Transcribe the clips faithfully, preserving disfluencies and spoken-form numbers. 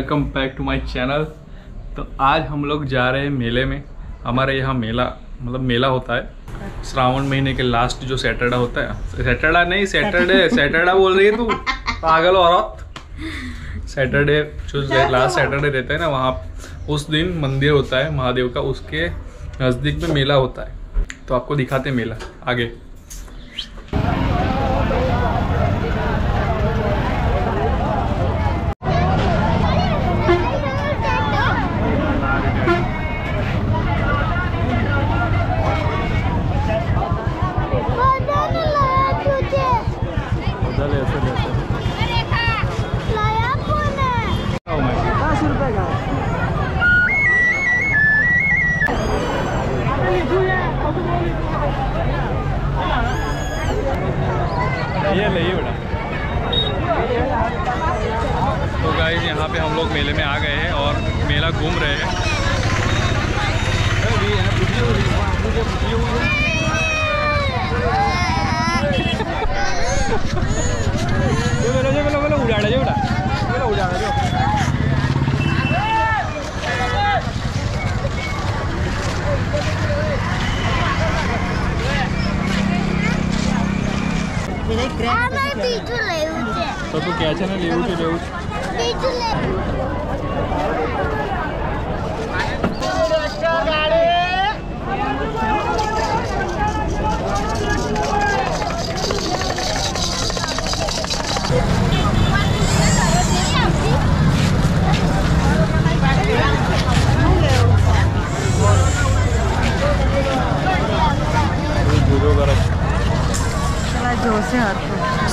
Welcome back to my channel. तो आज हम लोग जा रहे हैं मेले में। हमारे यहाँ मेला मतलब मेला होता है श्रावण महीने के लास्ट जो सैटरडे होता है। सैटरडे नहीं सैटरडे सैटरडे बोल रही है तू पागल औरत। सैटरडे जो लास्ट सैटरडे रहता है ना, वहाँ उस दिन मंदिर होता है महादेव का, उसके नज़दीक में मेला होता है। तो आपको दिखाते हैं मेला आगे। ये ले ये बेटा। तो गाइस यहाँ पे हम लोग मेले में आ गए हैं और मेला घूम रहे हैं। उड़ा जो बेटा उड़ा जो तो तू क्या चल ले उठ ले उठ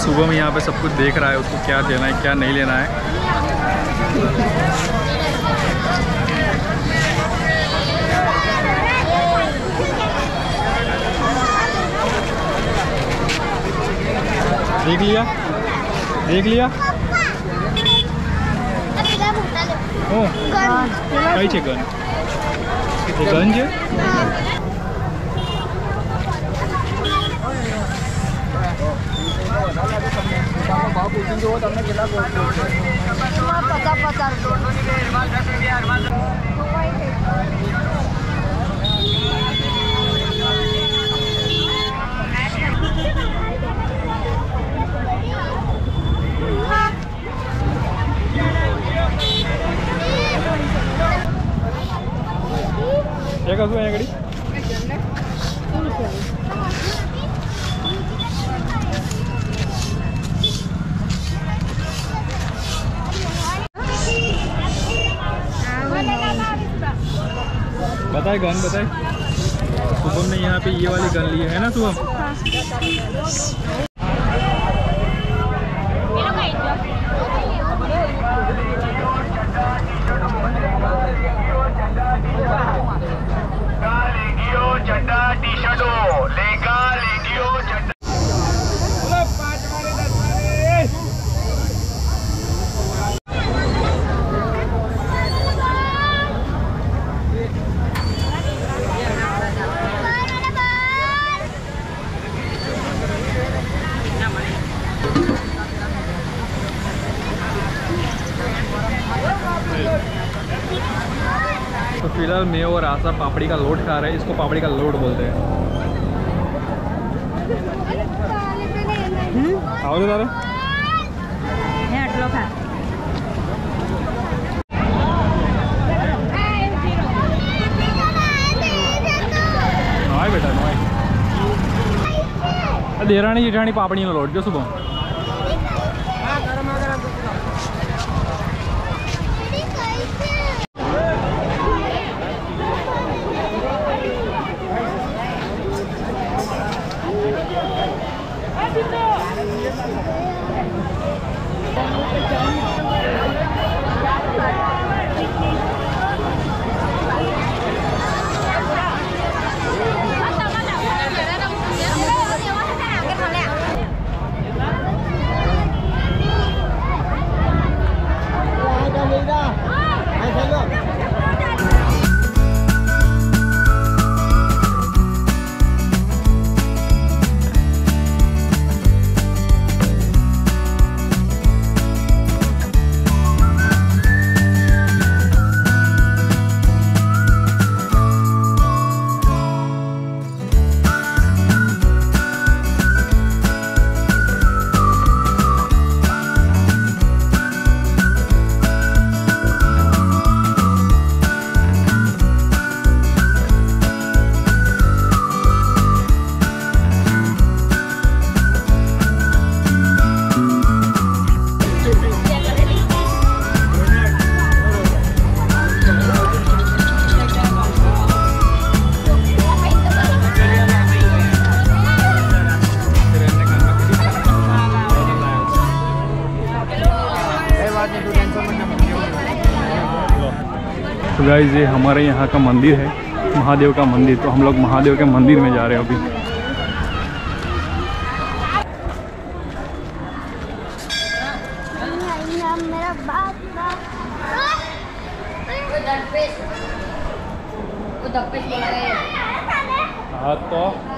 सुबह में यहाँ पे सब कुछ देख रहा है, उसको क्या लेना है क्या नहीं लेना है। देख लिया देख लिया ओ कई छे गन गन छे गाड़ी बताए गन बताए। शुभम ने यहाँ पे ये वाली गन ली है ना शुभम। तो फिलहाल मैं और आशा पापड़ी का लोड खा रहे हैं। इसको पापड़ी का लोड बोलते हैं। आओ जा रहे हैं अटलो खा। हाय बेटा हाय। देरानी जेठानी पापड़ी का लोड जो सुबह तो गाइस ये हमारे यहाँ का मंदिर है, महादेव का मंदिर। तो हम लोग महादेव के मंदिर में जा रहे हैं अभी। हाँ तो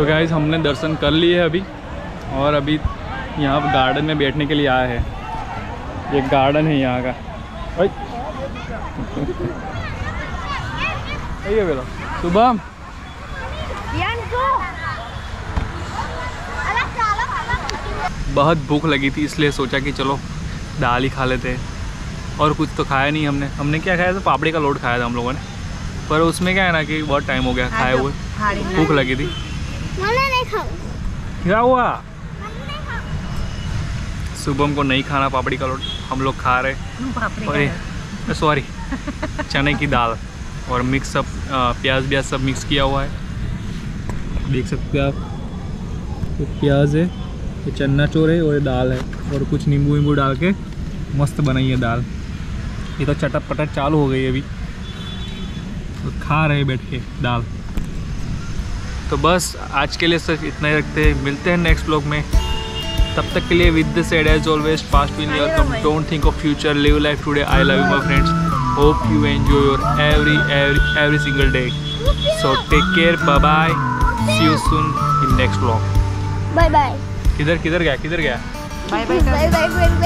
तो गाइस हमने दर्शन कर लिए है अभी, और अभी यहाँ पर गार्डन में बैठने के लिए आया है। ये गार्डन है यहाँ का। अरे बेटा सुबह बहुत भूख लगी थी, इसलिए सोचा कि चलो दाल ही खा लेते हैं। और कुछ तो खाया नहीं हमने। हमने क्या खाया था? पापड़ी का लोट खाया था हम लोगों ने, पर उसमें क्या है ना कि बहुत टाइम हो गया खाए हुए, भूख लगी थी। मैंने नहीं खाऊं। क्या हुआ? नहीं खाऊं। शुभम को नहीं खाना पापड़ी का लोट। हम लोग खा रहे, सॉरी चने की दाल और मिक्स सब प्याज ब्याज सब मिक्स किया हुआ है, देख सकते हो आप। तो प्याज है, ये चना चोर है और ये दाल है, और कुछ नींबू वींबू डाल के मस्त बनाई है दाल। ये तो चटक पटक चालू हो गई अभी, तो खा रहे बैठ के दाल। तो बस आज के लिए सिर्फ इतना ही रखते हैं। मिलते हैं नेक्स्ट व्लॉग में, तब तक के लिए with this add as always fast will your come, don't think of future, live life today. I love you my friends, hope you enjoy your every every every single day. So take care, bye bye, see you soon in next vlog. Bye bye. किधर किधर गया किधर गया? Bye bye bye bye.